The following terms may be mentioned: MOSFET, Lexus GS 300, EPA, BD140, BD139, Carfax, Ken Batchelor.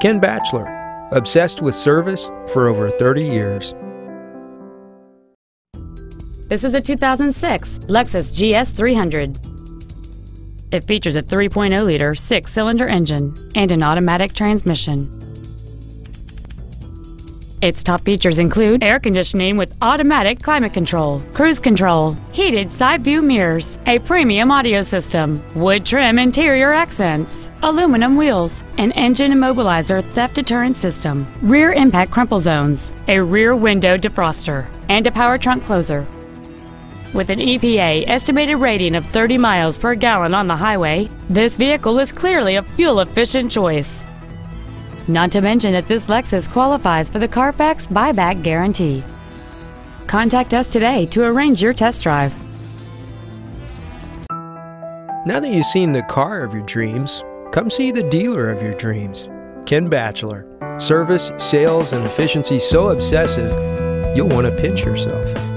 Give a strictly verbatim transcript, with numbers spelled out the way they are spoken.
Ken Batchelor, obsessed with service for over thirty years. This is a two thousand six Lexus G S three hundred. It features a three point oh liter six-cylinder engine and an automatic transmission. Its top features include air conditioning with automatic climate control, cruise control, heated side view mirrors, a premium audio system, wood trim interior accents, aluminum wheels, an engine immobilizer theft deterrent system, rear impact crumple zones, a rear window defroster, and a power trunk closer. With an E P A estimated rating of thirty miles per gallon on the highway, this vehicle is clearly a fuel-efficient choice. Not to mention that this Lexus qualifies for the Carfax buyback guarantee. Contact us today to arrange your test drive. Now that you've seen the car of your dreams, come see the dealer of your dreams, Ken Batchelor. Service, sales, and efficiency so obsessive, you'll want to pinch yourself.